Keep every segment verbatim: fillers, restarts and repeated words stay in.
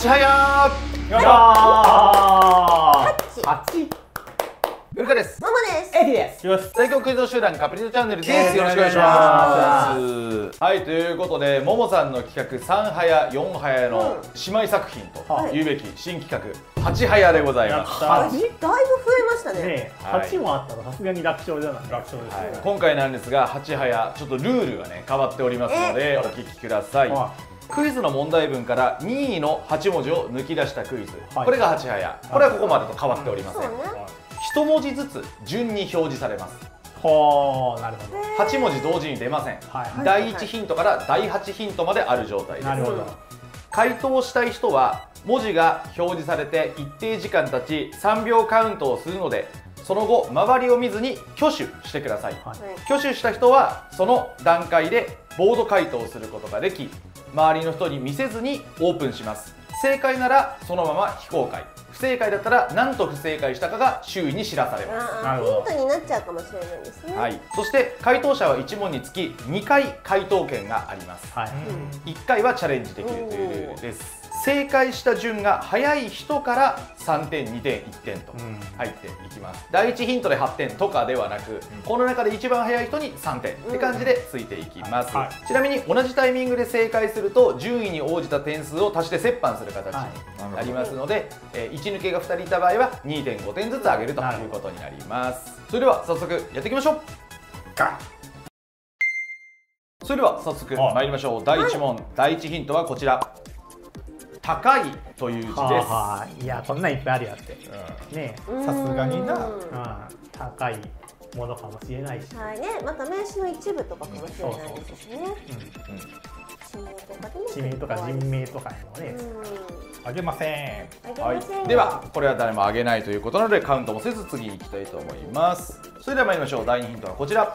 ちはやー。よっしゃー。八。ウルカです。ママです。エディです。よし。最強クイズ集団カプリーチャンネルです。よろしくお願いします。はい、ということで、ももさんの企画三はや四はやの姉妹作品というべき新企画八はやでございます。だいぶ増えましたね。八もあったらさすがに楽勝じゃない。楽勝です。今回なんですが八はやちょっとルールがね変わっておりますのでお聞きください。クイズの問題文からにいのはち文字を抜き出したクイズ、これがはちはや、これはここまでと変わっておりません。いち文字ずつ順に表示されます。はあ、なるほど。はち文字同時に出ません。だいいちヒントからだいはちヒントまである状態です。なるほど。回答したい人は文字が表示されて一定時間たちさんびょうカウントをするので、その後周りを見ずに挙手してください。挙手した人はその段階でボード回答することができ、周りの人に見せずにオープンします。正解ならそのまま非公開、不正解だったら何と不正解したかが周囲に知らされます。なるほど。ヒントになっちゃうかもしれないですね。はい。そして回答者はいち問につきにかい回答権があります。はい、うん、いっかいはチャレンジできるというルールです。正解した順が早い人からさんてん、にてん、いってんと入っていきます。うん、だいいちヒントではってんとかではなく、うん、この中で一番早い人にさんてんって感じでついていきます。うん、はい、ちなみに同じタイミングで正解すると順位に応じた点数を足して折半する形になりますので、はい、えー、いち抜けがふたりいた場合は にてんご 点ずつ上げるということになります。それでは早速やっていきましょう。それでは早速参りましょう。だいいち問、はい、だいいちヒントはこちら。高いという字です。いや、こんなんいっぱいあるやって。ね、さすがにな。高いものかもしれないし。はいね、また名詞の一部とかかもしれないですね。地名とか人名とかのね。あげません。はい。ではこれは誰もあげないということなのでカウントもせず次に行きたいと思います。それでは参りましょう。だいにヒントはこちら。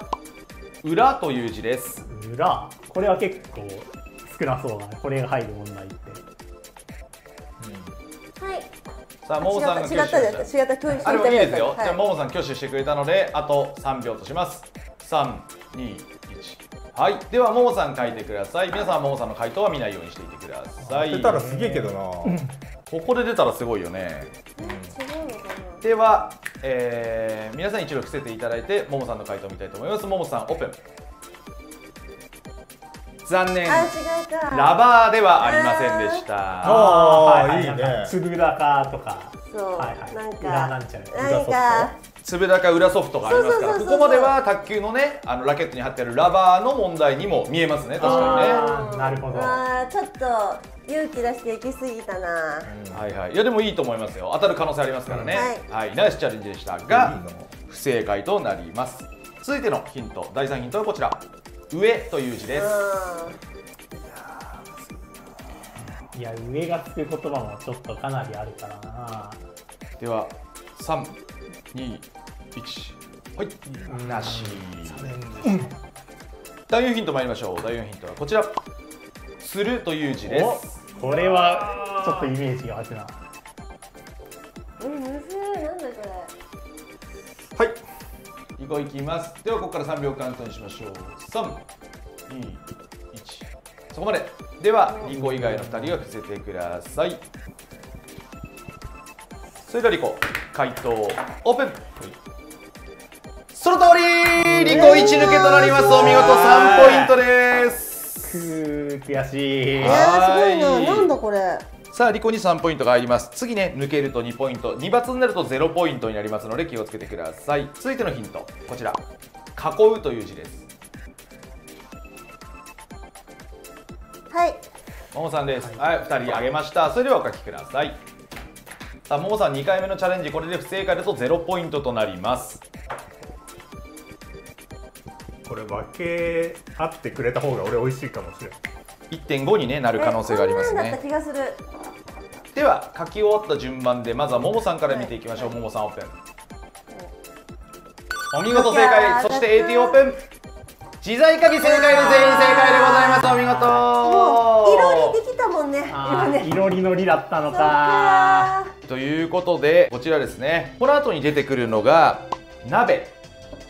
裏という字です。裏。これは結構少なそうだね。これが入る問題って。さあ、ももさんが挙手してくれた。あれもいいですよ。じゃあももさん挙手してくれたので、あとさんびょうとします。さん、に、いち。はい。ではももさん書いてください。皆さんももさんの回答は見ないようにしていてください。出たらすげえけどな。ここで出たらすごいよね。では、えー、皆さん一度伏せていただいて、ももさんの回答を見たいと思います。ももさん、オープン。残念。ラバーではありませんでした。ああ、いいね。つぶだかとか。そう。なんか。裏なんちゃら。つぶだか裏ソフトがありますから、ここまでは卓球のね、あのラケットに貼ってあるラバーの問題にも見えますね。確かにね。なるほど。ちょっと勇気出していきすぎたな。はいはい。いやでもいいと思いますよ。当たる可能性ありますからね。はい。ナイスチャレンジでしたが、不正解となります。続いてのヒント、だいさんヒントはこちら。上という字です。いや、上がつく言葉もちょっとかなりあるからな。では、三、二、一。はい、なし。だいよんヒント参りましょう。だいよんヒントはこちら。するという字です。これはちょっとイメージがあるな。え、むずい、なんだこれ。はい。以後いきます。ではここからさんびょうかんカウントにしましょう。さん、に、いち。そこまで。ではリコ以外のふたりは伏せてください。それではリコ回答オープン。その通り、リコいち抜けとなります。お見事さんポイントです。くー、悔しい。えー、すごいな。なんだこれ。さあ、リコにさんポイントが入ります。次ね、抜けるとにポイント、に罰になるとゼロポイントになりますので気をつけてください。続いてのヒント、こちら。囲うという字です。はい。ももさんです。はい、ふたりあげました。それではお書きください。さあ、ももさんにかいめのチャレンジ、これで不正解だとゼロポイントとなります。これ、分け合ってくれた方が俺、美味しいかもしれない。いってんご に、ね、なる可能性がありますね。では書き終わった順番でまずはももさんから見ていきましょう。ももさんオープン。お見事正解。そして エーティー オープン。自在書き正解で全員正解でございます。お見事。もういろりできたもんね。今ね、いろりのりだったのか。ということでこちらですね、この後に出てくるのが鍋、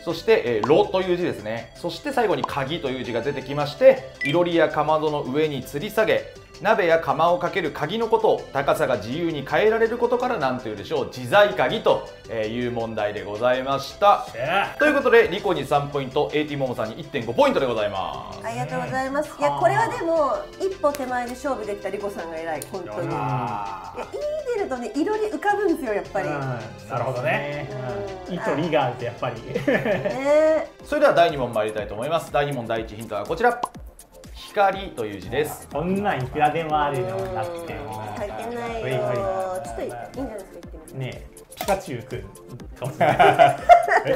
そして「炉」という字ですね。そして最後に「鍵」という字が出てきまして、いろりやかまどの上に吊り下げ、鍋や釜をかける鍵のことを高さが自由に変えられることから何というでしょう、自在鍵という問題でございました。ということでリコにさんポイント、エーティー ももさんに いってんご ポイントでございます。ありがとうございます。いやこれはでも一歩手前で勝負できたリコさんが偉い本当に。いやいいデルとね色に浮かぶんですよやっぱり。なるほどね。イとリがあってやっぱり。それではだいにもん参りたいと思います。だいにもんだいいちヒントはこちら。光という字です。こんなんいくらでもあるようになっても。書いてないよ。ちょっといいんじゃないですか言ってみねえ。ピカチュウくん。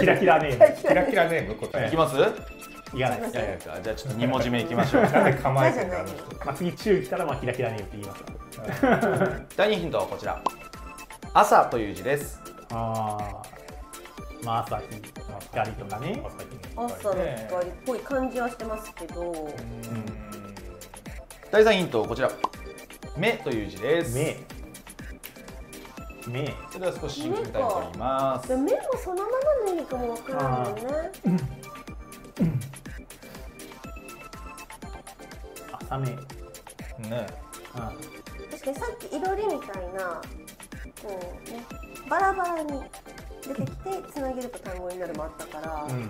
キラキラネーム。キラキラネーム答え。いきます？いやいやいや。じゃあちょっとにもじめいきましょう。構えてない。まあ次チュウ来たらまあキラキラネームって言います。だいにヒントはこちら。朝という字です。ああ。まあ朝日の光とかね。朝の光っぽい感じはしてますけど。だいさんヒントこちら。目という字です。目。目。それでは少し進化したいと思います。目もそのままの意味かもわからないよね。朝目。ね。確かにさっきいろりみたいなこうねバラバラに。出てきてつなげると単語になるもあったから、うん、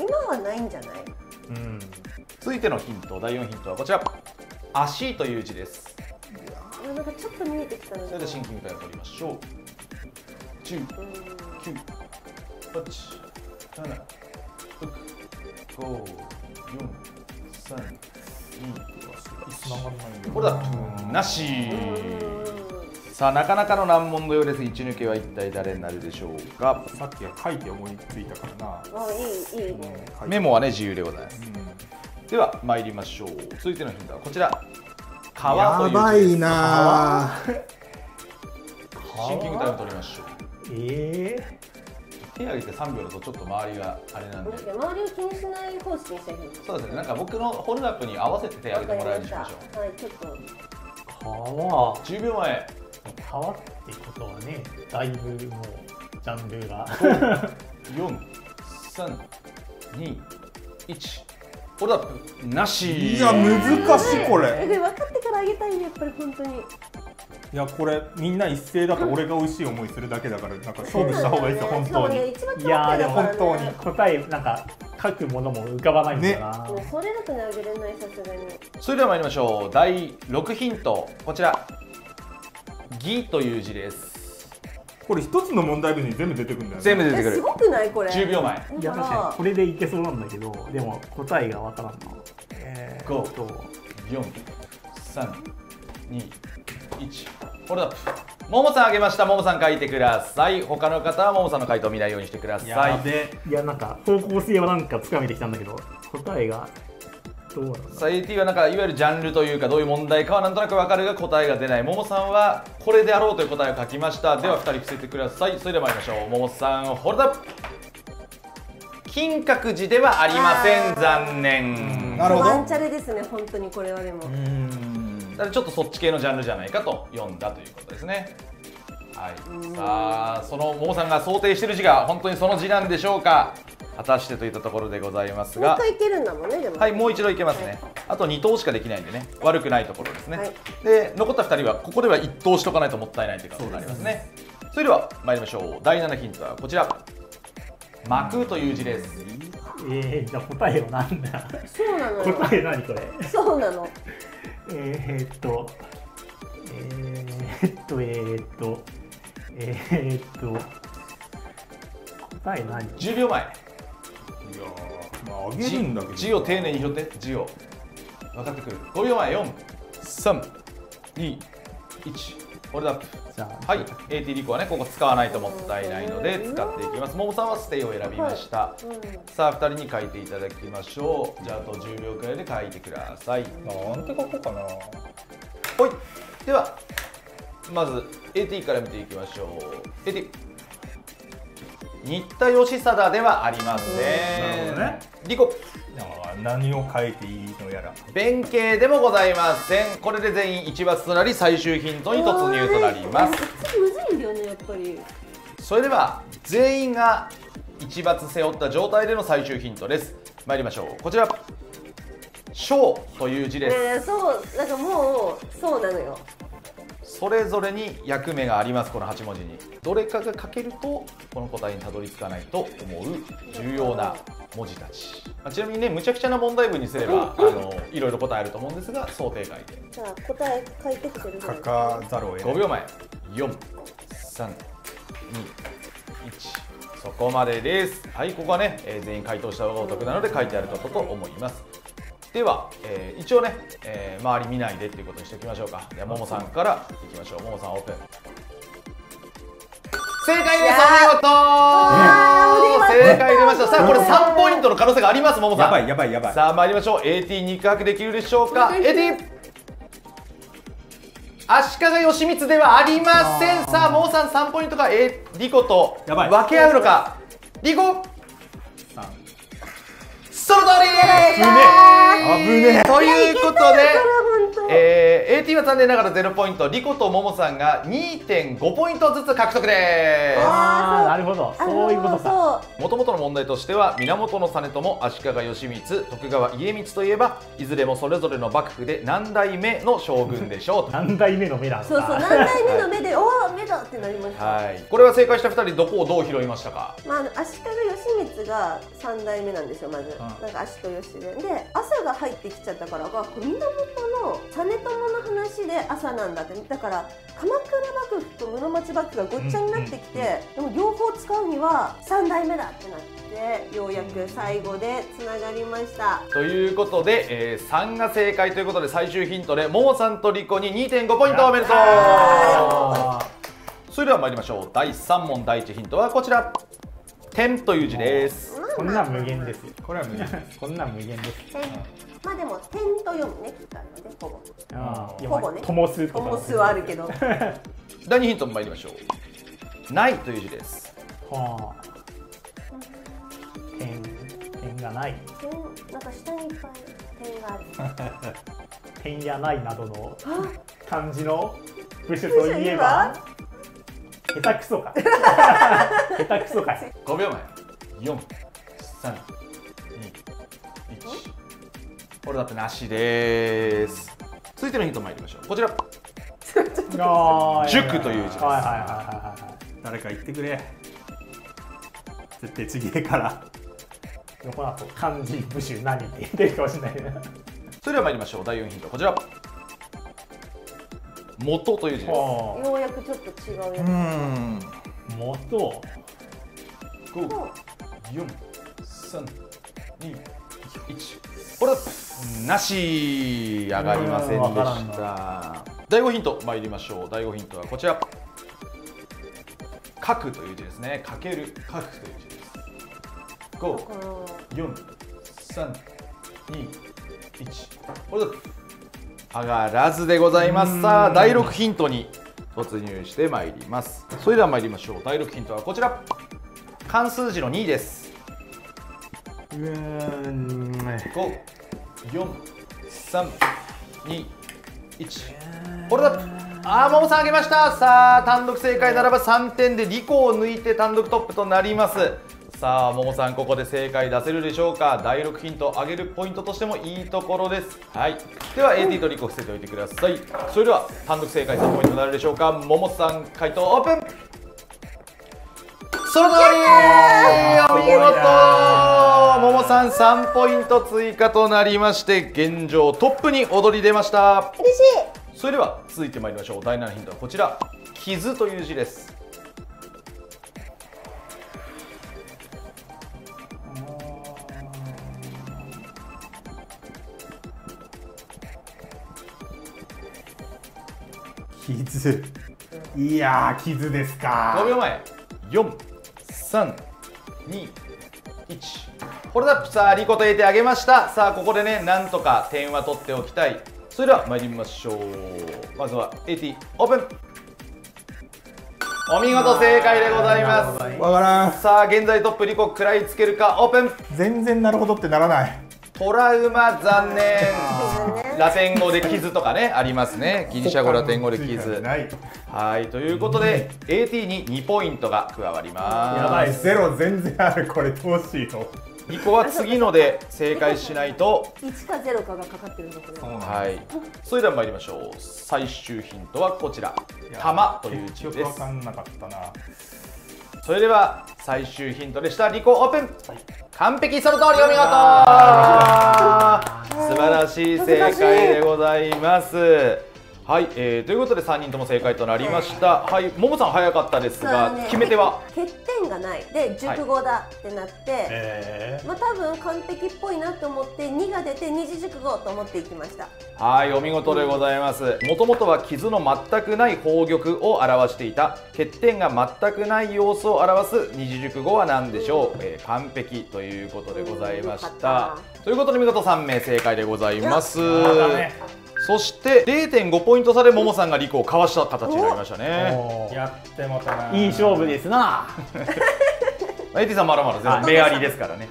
今はないんじゃない、うん、続いてのヒントだいよんヒントはこちら「足」という字です。いやなんかちょっと見えてきたのでそれでシンキングタイム取りましょう。じゅうきゅうはちななろくごよんさんにこれだとなし。さあなかなかの難問のようです。一抜けは一体誰になるでしょうか。さっきは書いて思いついたからな。いいいいね。メモはね自由でございます。うん、では参りましょう。続いてのヒントはこちら。川という字です。やばいな。シンキングタイム取りましょう。ええー。手を挙げてさんびょうだとちょっと周りがあれなんで。周りを気にしない方式にしてる。そうですね。なんか僕のホルダップに合わせて手を挙げてもらえるでしょう。はいちょっと。川。じゅうびょうまえ。川ってことはね、だいぶもうジャンルがよんさんにいちオルダップなし。いや難しいこれ、えー、分かってからあげたいねやっぱり本当に。いやこれみんな一斉だと俺が美味しい思いするだけだからなんか勝負した方がいいですよ本当に。いやでも本当に答えなんか書くものも浮かばないんだな、ね、それだとねあげれないさすがに。それでは参りましょう。だいろくヒントこちら。義という字です。これ一つの問題文に全部出てくるんだよね。全部出てくる。すごくないこれ。じゅうびょうまえ。いや確かにこれでいけそうなんだけど、でも答えがわからんな。ご、よん、さん、に、いち。ホルダップ。ももさんあげました。ももさん書いてください。他の方はももさんの回答を見ないようにしてください。やべ。いやなんか方向性はなんかつかめてきたんだけど、答えが。さあ エーティー はなんかいわゆるジャンルというかどういう問題かはなんとなく分かるが答えが出ない。ももさんはこれであろうという答えを書きました。ではふたり伏せてください。それでは参りましょう。ももさんホルダップ。金閣寺ではありません。残念。なるほどワンチャレですね本当にこれは。でもだからちょっとそっち系のジャンルじゃないかと読んだということですね。はいさあそのももさんが想定している字が本当にその字なんでしょうか。果たしてといったところでございますが、もう一回いけるんだもんね、でも。はい、もう一度いけますね。あとにとうしかできないんでね、悪くないところですね。はい、で、残ったふたりはここではいっとう投しとかないともったいないということになりますね。それでは参りましょう。だいななヒントはこちら。巻くという字です。ええー、じゃあ答えはなんだ。そうなの。答え何これ。そうなの。えっと、えー、っと、えー、っと、えー、っと、答え何。じゅうびょうまえ。いやまあ上げるんだけど字を丁寧に拾って字を分かってくる。ごびょうまえよんさんにいちホールドアップ。はい エーティー リコはねここ使わないともったいないので使っていきます。ももさんは捨てを選びました、はいうん、さあふたりに書いていただきましょう。じゃああとじゅうびょうくらいで書いてください。なんて書こうかな。ほいではまず エーティー から見ていきましょう。 エーティー新田義貞ではありません。なるほどね。リコ。何を書いていいのやら。弁慶でもございません。これで全員一罰となり最終ヒントに突入となります。むずいんだよねやっぱり。それでは全員が一罰背負った状態での最終ヒントです。参りましょう。こちら。小という字です。そう、なんかもうそうなのよ。それぞれに役目があります。このはち文字にどれかが書けるとこの答えにたどり着かないと思う重要な文字たち。ちなみにね、むちゃくちゃな問題文にすればあのいろいろ答えると思うんですが、想定外で。じゃあ答え書いてくれる。書かざるを得ない。ごびょうまえ。よん、さん、に、いち。そこまでです。はい、ここはね、えー、全員回答した方がお得なので書いてあることと思います。では、えー、一応ね、えー、周り見ないでっていうことにしておきましょうか。では、ももさんからいきましょう。ももさんオープン。正解です。お見事。正解出ました。さあ、これさんポイントの可能性があります。ももさん。やばいやばいやばい。さあ、参りましょう。エーティー 肉薄できるでしょうか。エーティー。足利義満ではありません。さあ、もうさんさんポイントか、えー、リコと分け合うのか。リコその通りです。危ねえ。ということで、えー、エーティー は残念ながらゼロポイント、リコとももさんが にてんごポイントずつ獲得です。ああ、なるほど。そういうことか。もともとの問題としては、源実朝、足利義満、徳川家光といえば、いずれもそれぞれの幕府で何代目の将軍でしょうと。何代目の目だ。そうそう、何代目の目で、おお、目だってなりました。はい。これは正解したふたり、どこをどう拾いましたか。まあ、足利義満が三代目なんですよ、まず。なんか足と義で、で朝が入ってきちゃったからが、これ源の実朝の話で朝なんだって。だから鎌倉幕府と室町幕府がごっちゃになってきて、でも両方使うにはさんだいめだってなって、ようやく最後でつながりました。ということで、えー、さんが正解ということで、最終ヒントでももさんとりこに にてんごポイントおめでとう。それでは参りましょう。だいさんもんだいいちヒントはこちら。点という字です。こんなん無限です。これは無限です。こんなん無限です。まあでも点と読むね。ほぼ。ああ、ほぼね。ともす。ともすはあるけど。だいにヒントも参りましょう。ないという字です。はあ。点。点がない。点、なんか下にいっぱい点がある。点やないなどの漢字の部首といえば。下手くそか。下手くそか。ごびょうまえ。よん、さん、に、いち。これだってなしでーす。続いてのヒント参りましょう。こちら。塾という字です。誰か言ってくれ。絶対次でから。この後漢字部首何って言ってるかもしれないな。それでは参りましょう。だいよんヒントこちら。元という字です。ようやくちょっと違うやつ。うん。元。ご、よん、さん、に、いち。これなし、上がりませんでした。だいごヒント参りましょう。だいごヒントはこちら。書くという字ですね。かける、書くという字です。ご、よん、さん、に、いち。これだ。上がらずでございます。さあ、だいろくヒントに突入してまいります。それでは参りましょう。だいろくヒントはこちら。漢数字のにです。ご、よん、さん、に、いち。これだ。ああ、ももさんあげました。さあ、単独正解ならばさんてんでリコを抜いて単独トップとなります。さあ、ももさん、ここで正解出せるでしょうか。だいろくヒント、上げるポイントとしてもいいところです。はい、では エーティー とリコ伏せておいてください。それでは単独正解さんポイントになるでしょうか。ももさん、回答オープン。その通りー。お見事。ももさんさんポイント追加となりまして、現状トップに躍り出ました。嬉しい。それでは続いてまいりましょう。だいななヒントはこちら。傷という字です。傷、いやー、傷ですか。ごびょうまえ。よん、さん、に、いち。これだ。さあ、リコとエーティーあげました。さあ、ここでね、なんとか点は取っておきたい。それでは参りましょう。まずは エーティー オープン。お見事、正解でございます。分からん。さあ、現在トップリコ食らいつけるか。オープン。全然なるほどってならない。トラウマ、残念。ラテン語で傷とかね、ありますね。ギリシャ語、ラテン語で傷。はい、ということで、エーティー ににポイントが加わります。やばい、ゼロ全然ある、これどうしよう。にこは次ので正解しないといちかゼロかがかかってるんだこれは。はい。それでは参りましょう。最終ヒントはこちら、玉という字です。わかんなかったな。それでは最終ヒントでした。リコオープン。完璧、その通り、お見事。素晴らしい正解でございます。はい、えー、ということでさんにんとも正解となりました。はい、はい、ももさん早かったですが、ね、決め手は欠点がないで熟語だってなって、はい、えー、まあ多分完璧っぽいなと思ってにが出て二字熟語と思っていきました。はい、お見事でございます。もともとは傷の全くない宝玉を表していた、欠点が全くない様子を表す二字熟語は何でしょう、うん、えー、完璧ということでございました。うん、ということで見事さんめい正解でございます。そして れいてんご ポイント差でももさんがリコをかわした形になりましたね。やってもたないい勝負ですな。エーティー さんまだまだ全然目ありですからね。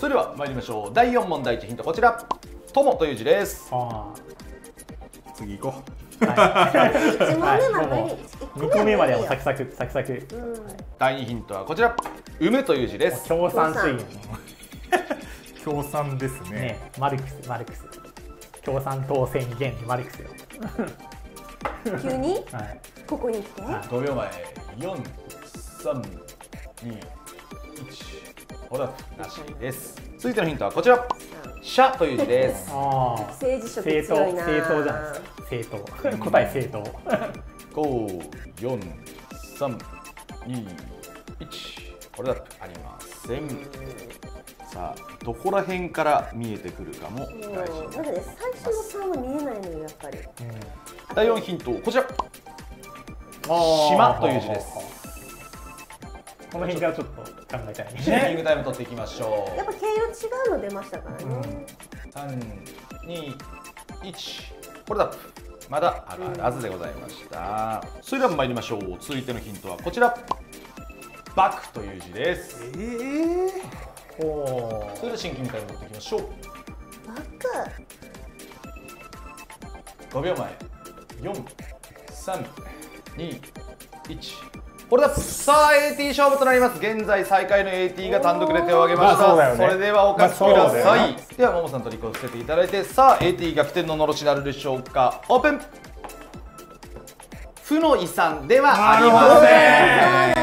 それでは参りましょう。だいよん問だいいちヒントこちら、友という字です。次行こう。いちもんめまではサクサクサクサク。だいにヒントはこちら、産むという字です。共産主義。共産ですね。マルクスマルクス共産党宣言マルクスよ。急に？はい、ここに来て。ごびょうまえ、よん、さん、に、いち、ほら、なしです。続いてのヒントはこちら、社という字です。政治色強いな。政党じゃないですか。政党。答え政党。ご、よん、さん、に、いち、これだとありません。さあどこら辺から見えてくるかも大事です。なんかね、最初のさんは見えないのよやっぱり。だいよんヒントこちら、島という字です。この辺からちょっと考えたいね。シェーリングタイム取っていきましょう。やっぱ毛色違うの出ましたからね。さん、に、いち、これだまだあらずでございました。それでは参りましょう。続いてのヒントはこちら、バクという字です。えーおそれでシンキングタイム持っていきましょう。バク。ごびょうまえ。よん、さん、に、いち。これだ。さあ エーティー 勝負となります。現在最下位の エーティー が単独で手を挙げました。それではお書きください。ではももさんとリコさせていただいて、さあ エーティー 逆転ののろしなるでしょうか。オープン。負の遺産ではありま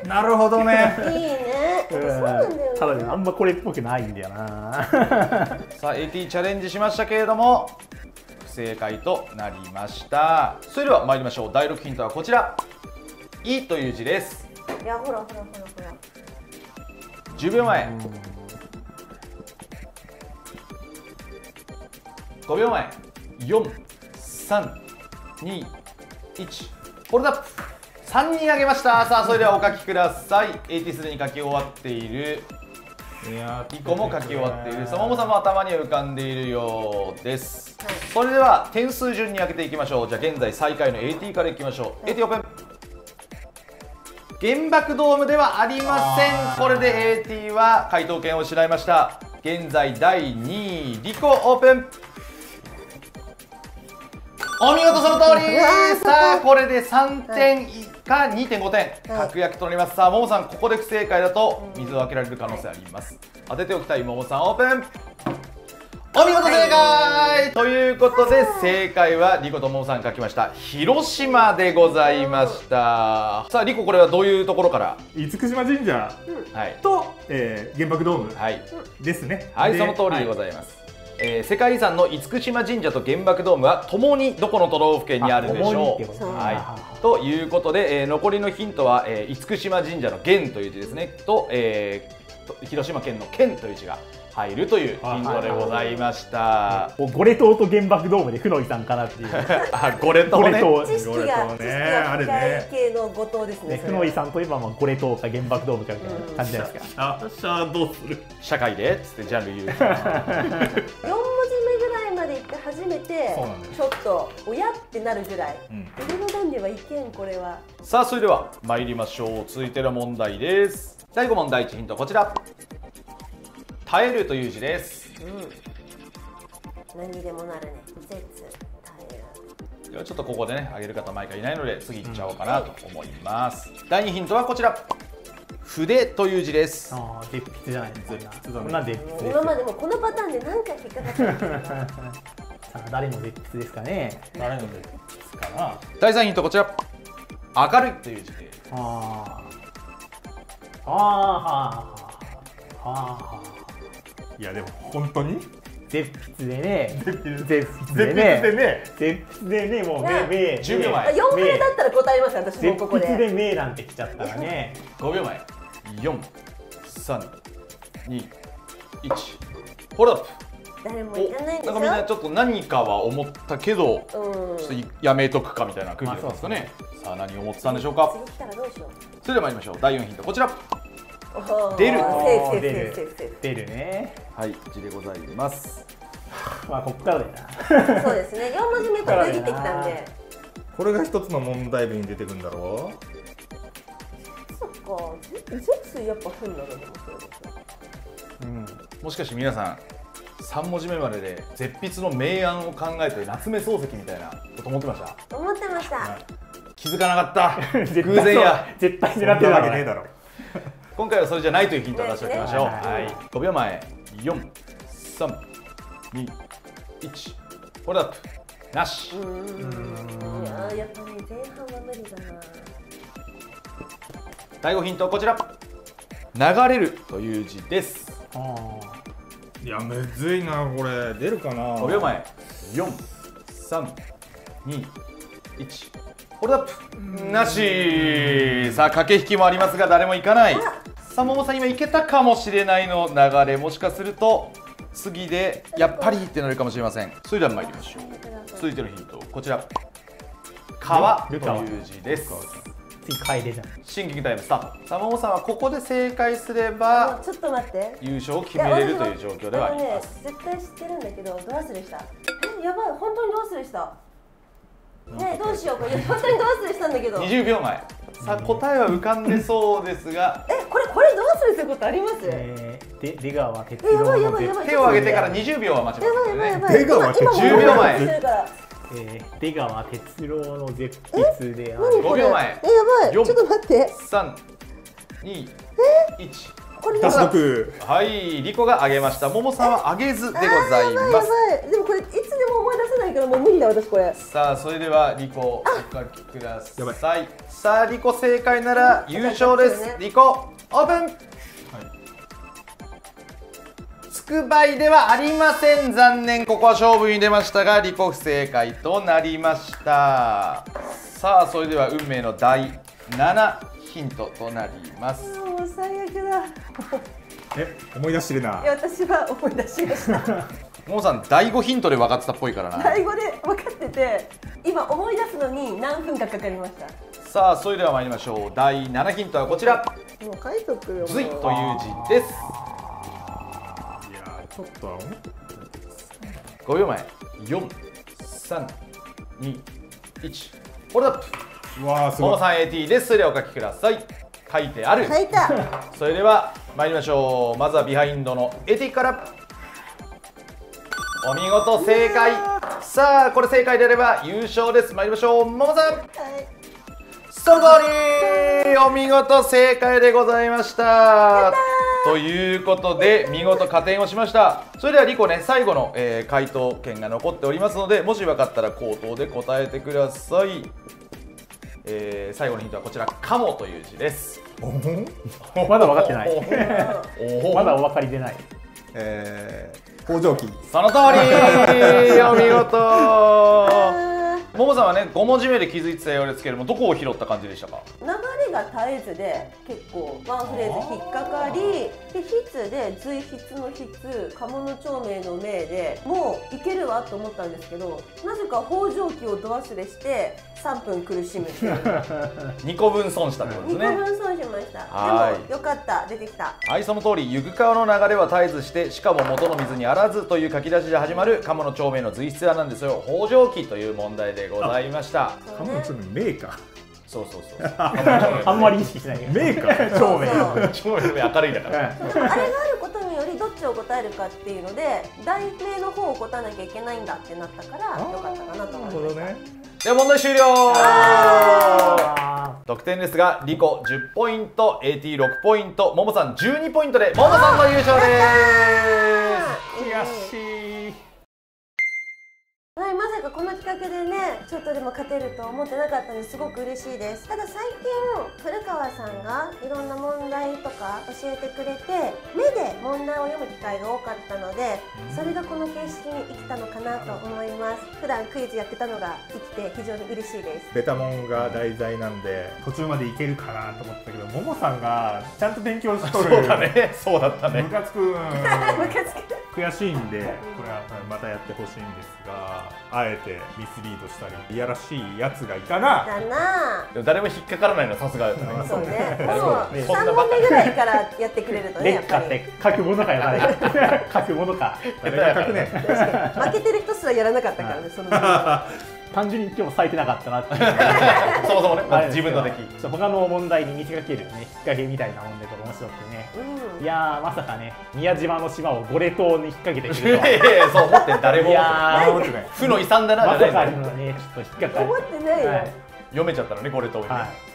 せん。なるほどね。いいね。そうなんだよ。ただね、あんまこれっぽくないんだよな。さあ エーティー チャレンジしましたけれども不正解となりました。それでは参りましょう。だいろくヒントはこちら、いという字です。いやほらほらほらほら、じゅうびょうまえ、ごびょうまえ、よん、さん、に、いち、これだ。さんにんあげました。さあそれではお書きください。 エーティー すでに書き終わっている、リコも書き終わっている、ももさんも頭には浮かんでいるようです、はい、それでは点数順に開けていきましょう。じゃあ現在最下位の エーティー からいきましょう、はい、エーティー オープン。原爆ドームではありません。これで エーティー は回答権を失いました。現在だいにい、リコオープン。お見事その通り。さあこれでさんてん以下 にてんごてん確約となります。さあももさんここで不正解だと水を開けられる可能性あります。当てておきたいももさんオープン。お見事正解ということで正解はリコとももさん書きました広島でございました。さあリコこれはどういうところから？厳島神社と原爆ドームですね。はい、その通りでございます。えー、世界遺産の厳島神社と原爆ドームはともにどこの都道府県にあるでしょう。はい、ということで、えー、残りのヒントは、えー、厳島神社の「原」という字ですねと、えー、と広島県の「県」という字が入るというヒントでございました。ゴレ島と原爆ドームでフロイさんかなっていう。あ、ゴレ島ね。知識が理解系の五島ですね。フロイさんといえばまあゴレ島か原爆ドームかみたいな感じじゃないですか。あ、シャどうする？社会でつってジャンル言う。よんもじめぐらいまで行って初めてちょっと親ってなるぐらい。俺の段ではいけんこれは。さあそれでは参りましょう。続いての問題です。だいご問だいいちヒントこちら。耐えるという字です。うん、何でもなるね。絶耐える。ではちょっとここでね、あげる方毎回いないので次いっちゃおうかなと思います。うん、だいにヒントはこちら。筆という字です。ああ、鉛筆じゃないですよ。こんな鉛筆。今までもこのパターンで何回引っかかったのか。さあ、誰の鉛筆ですかね。誰の鉛筆かな。だいさんヒントこちら。明るいという字です。ああ。ああ。ああ。いや、でも、本当に。絶筆でね、絶筆でね、絶筆でね、もうね、名、じゅうびょうまえ、よんふんだったら答えます、私もここで。絶筆で名なんて来ちゃったらね、ごびょうまえ、よん、さん、に、いち、ホールアップ。誰もいらないんですよ。なんかみんなちょっと何かは思ったけど、ちょっとやめとくかみたいな空気ですかね。さあ、何を思ってたんでしょうか。次来たらどうしよう。それでは参りましょう。だいよんヒント、こちら。出ると出るね、はい、字でございます。まあここからだな。そうですね、よんもじめと区切ってきたんで、これが一つの問題文に出てくるんだろう。そっか、いつつやっぱふんだろうと思ってるんですよ。もしかして皆さんさんもじめまでで絶筆の名案を考えて夏目漱石みたいなこと思ってました？思ってました。気づかなかった。偶然や。絶対狙ってるわけねえだろ。今回はそれじゃないというヒントを出しておきましょう。はい、ごびょうまえ、よん、さん、に、いち、ホールアップ、なし。うん。いや、やっぱり前半は無理だな。だいごヒント、こちら。流れるという字です。ああ。いや、むずいな、これ、出るかな。ごびょうまえ、よん、さん、に、いち。ホールアップなし。さあ駆け引きもありますが誰もいかない。さあ桃さん今いけたかもしれないの流れ、もしかすると次でやっぱりってなるかもしれません。それでは参りましょう。続いてのヒントこちら。川という字です。次楓じゃん。シンキングタイムスタート。さあ桃さんはここで正解すればちょっと待って優勝を決めれるという状況ではあります。絶対知ってるんだけどドアスルした。え、やばい、本当にドアスルした。ね、どうしよう、これ本当にどうするしたんだけど。にじゅうびょうまえ。さあ答えは浮かんでそうですが。え、これこれどうするすることあります？ええ、で出川は鉄郎の手。手を挙げてからにじゅうびょうは待ちますね。出川はじゅうびょうまえ。ええ、出川鉄郎の絶筆である。ごびょうまえ。え、やばい。ちょっと待って。さん、に、いち。これ脱力。はい、リコが挙げました。桃さんは挙げずでございます。でもこれいつでも思い出せないからもう無理だ私これ。さあそれではリコお書きください。さあリコ正解なら優勝です。リコオープン。はい。つくばいではありません。残念、ここは勝負に出ましたがリコ不正解となりました。さあそれでは運命のだいななヒントとなります。もう最悪だ。え、思い出してるな。いや、私は思い出しました。ももさん、だいごヒントで分かってたっぽいからな。だいごで分かってて、今思い出すのに何分かかかりました。さあ、それでは参りましょう。だいななヒントはこちら。もう書いとくよ。隋という字です。いや、ちょっとは思ってたんです。ごびょうまえ、よん、さん、に、いち、ホールアップ。うわあ、すごい。ももさん エーティー です。それではお書きください。書いてある。書いた。それでは参りましょう。まずはビハインドのエーティーから。お見事正解。さあこれ正解であれば優勝です。参りましょう。ももさん。はい、その通り。お見事正解でございました。ということで見事加点をしました。それではリコね、最後の、えー、回答権が残っておりますので、もし分かったら口頭で答えてください。えー、最後のヒントはこちら、カモという字です。まだ分かってない。まだお分かりでない。えー、工場機。その通り。お見事。ももさんはね、ごもじめで気づいてたようですけれども、どこを拾った感じでしたか？流れが絶えずで、結構ワンフレーズ引っかかり、で、筆で、随筆の筆、鴨の長命の命で、もういけるわと思ったんですけど、なぜか方丈記をど忘れして、さんぷん苦しむっていう。にこぶん損したってことですね。にこぶん損しました。でも、よかった、出てきた。はい、その通り、ゆぐ川の流れは絶えずして、しかも元の水にあらずという書き出しで始まる鴨の長命の随筆なんですよ。方丈記という問題で。ございました。鴨の長命メーカー。そうそうそう。あんまり意識しない。メーカー。長命。長命明るいだから。あれがあることによりどっちを答えるかっていうので、題名の方を答えなきゃいけないんだってなったからよかったかなと思います。なるほどね。では問題終了。得点ですが、リコじゅっポイント、エーティーろく ポイント、ももさんじゅうにポイントでももさんの優勝です。悔しい。はい、まさかこの企画でねちょっとでも勝てると思ってなかったのですごく嬉しいです。ただ最近古川さんがいろんな問題とか教えてくれて、目で問題を読む機会が多かったので、それがこの形式に生きたのかなと思います。普段クイズやってたのが生きて非常に嬉しいです。ベタモンが題材なんで途中までいけるかなと思ったけど、ももさんがちゃんと勉強しとる。そうだね、そうだったね。ムカつくムカつく悔しいんで、これはまたやってほしいんですが、あえてミスリードしたりいやらしいやつがいたな。だな。でも誰も引っかからないのはさすがだね。そうね。もうさんぼんめぐらいからやってくれるとね。やっぱり書くものかやらないか。書くものか。誰が書くね。負けてる人すらやらなかったからね、その時は。単純に今日咲いてなかったなっていう。そもそもね、自分の出来。他の問題に見せかけるね、引っ掛けみたいなもんで面白くてね。いやー、まさかね、宮島の島をゴレ島に引っ掛けてくるとは。いやいや、そう思って誰も思ってない。負の遺産だなじゃないのね。ちょっと引っ掛かる。思ってないよ。読めちゃったのね、ゴレ島に。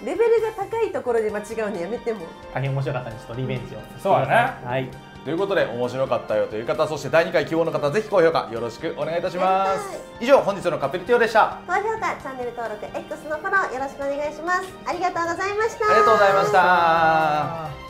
レベルが高いところで間違うのやめても。大変面白かったんで、ちょっとリベンジを。そうだね。はい。ということで、面白かったよという方、そしてだいにかい希望の方、ぜひ高評価よろしくお願いいたします。以上、本日のカプリティオでした。高評価、チャンネル登録、エックス のフォローよろしくお願いします。ありがとうございました。ありがとうございました。